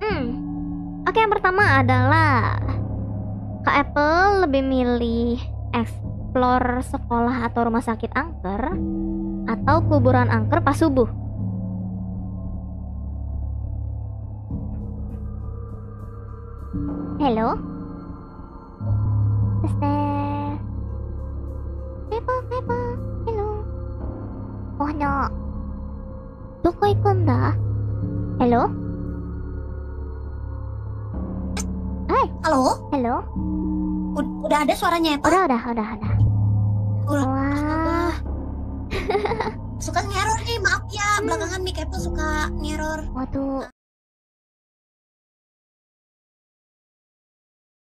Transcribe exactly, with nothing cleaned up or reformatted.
Hmm. Oke, yang pertama adalah Kak Apple lebih milih explore sekolah atau rumah sakit angker atau kuburan angker pas subuh. Hello? Is there people, people? Hello? Oh no. Doko ikunda? Hello? Hai. Halo? Hello? Udah ada suaranya ya, Pak? Udah, udah, udah, udah. Udah. Wah. Suka ngeror nih, maaf ya. Belakangan mic Apple suka ngeror. Waduh.